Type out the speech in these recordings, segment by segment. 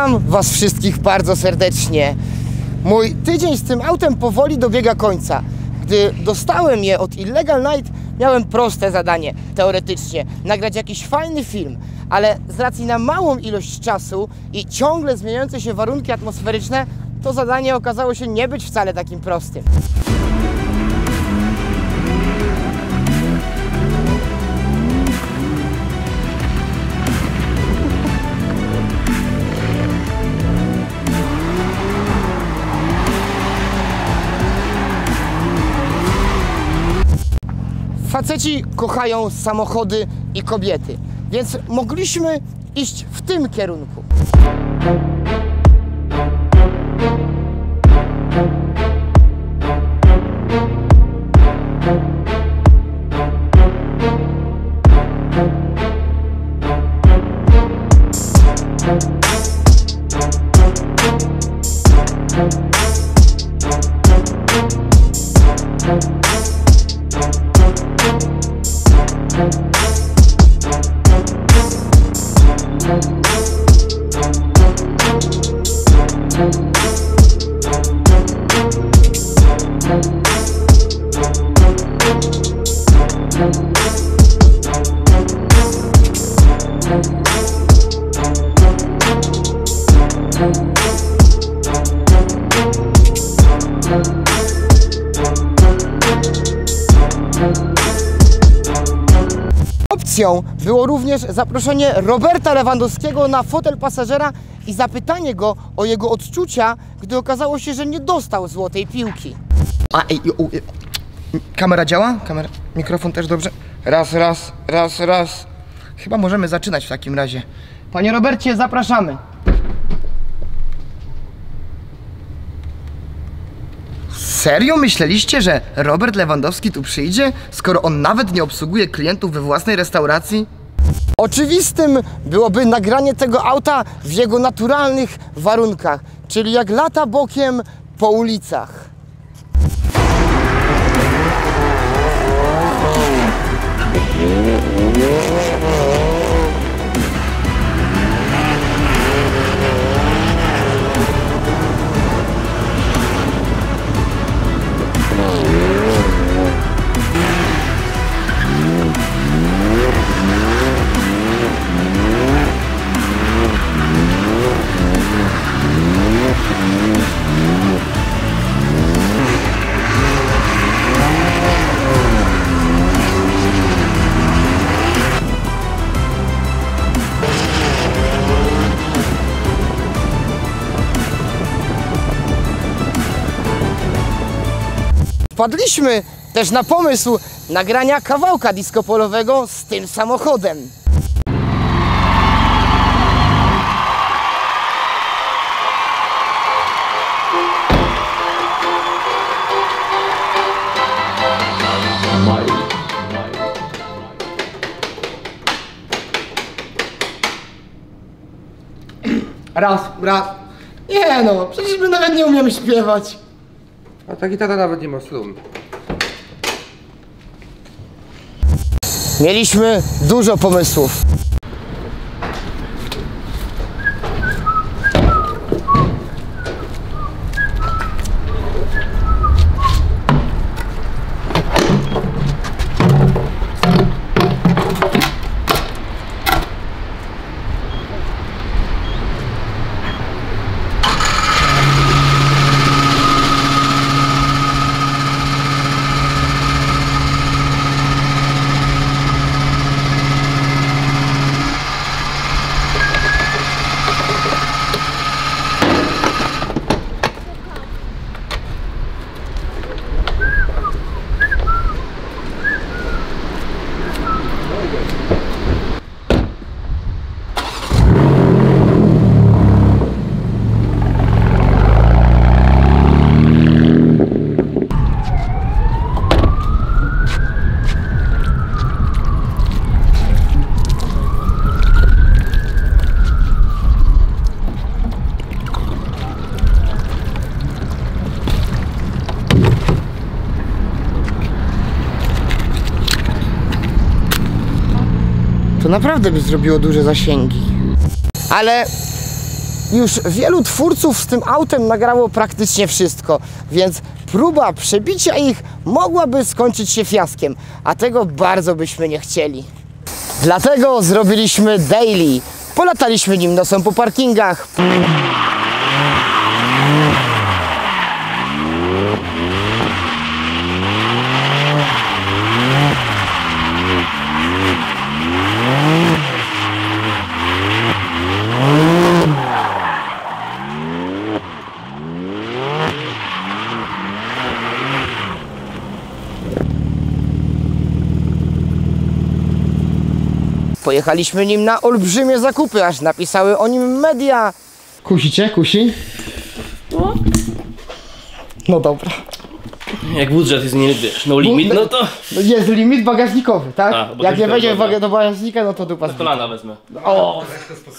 Witam Was wszystkich bardzo serdecznie. Mój tydzień z tym autem powoli dobiega końca. Gdy dostałem je od Illegal Night, miałem proste zadanie, teoretycznie, nagrać jakiś fajny film, ale z racji na małą ilość czasu i ciągle zmieniające się warunki atmosferyczne, to zadanie okazało się nie być wcale takim prostym. Faceci kochają samochody i kobiety, więc mogliśmy iść w tym kierunku. Opcją było również zaproszenie Roberta Lewandowskiego na fotel pasażera i zapytanie go o jego odczucia, gdy okazało się, że nie dostał złotej piłki. Kamera działa? Kamera, mikrofon też dobrze? Raz. Chyba możemy zaczynać w takim razie. Panie Robercie, zapraszamy. Serio myśleliście, że Robert Lewandowski tu przyjdzie, skoro on nawet nie obsługuje klientów we własnej restauracji? Oczywistym byłoby nagranie tego auta w jego naturalnych warunkach, czyli jak lata bokiem po ulicach. Wpadliśmy też na pomysł nagrania kawałka disco polowego z tym samochodem. Raz. Nie no, przecież my nawet nie umiemy śpiewać. A taki tata nawet nie ma slum. Mieliśmy dużo pomysłów. To naprawdę by zrobiło duże zasięgi. Ale Już wielu twórców z tym autem nagrało praktycznie wszystko, więc próba przebicia ich mogłaby skończyć się fiaskiem, a tego bardzo byśmy nie chcieli. Dlatego zrobiliśmy daily. Polataliśmy nim nosem po parkingach. Pojechaliśmy nim na olbrzymie zakupy, aż napisały o nim media. Kusicie? Kusi? No. No dobra. Jak budżet jest nie, wiesz, no limit, no to... Jest limit bagażnikowy, tak? A, jak nie będzie do bagażnika, no to dupa. Na kolana wezmę. O,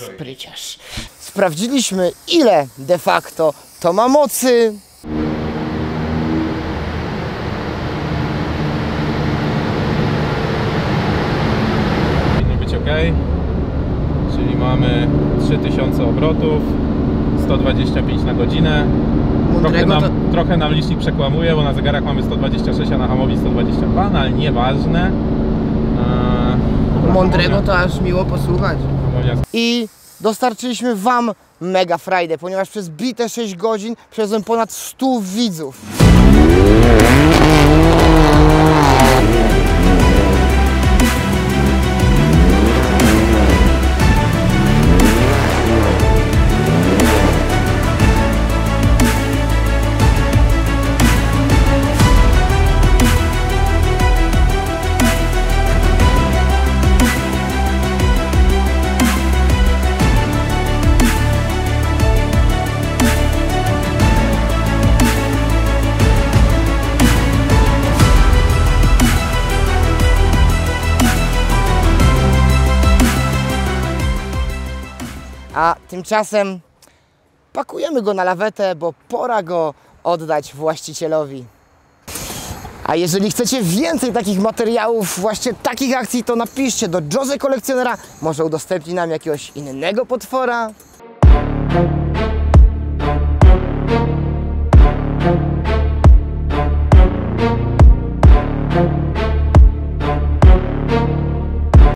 spryciarz. Sprawdziliśmy, ile de facto to ma mocy. Czyli mamy 3000 obrotów, 125 na godzinę. Trochę nam licznik przekłamuje, bo na zegarach mamy 126, a na hamowi 122, no ale nieważne. Mądrego to aż miło posłuchać. I dostarczyliśmy wam mega frajdę, ponieważ przez bite 6 godzin przewiozłem ponad 100 widzów. A tymczasem pakujemy go na lawetę, bo pora go oddać właścicielowi. A jeżeli chcecie więcej takich materiałów, właśnie takich akcji, to napiszcie do Jose Kolekcjonera. Może udostępni nam jakiegoś innego potwora.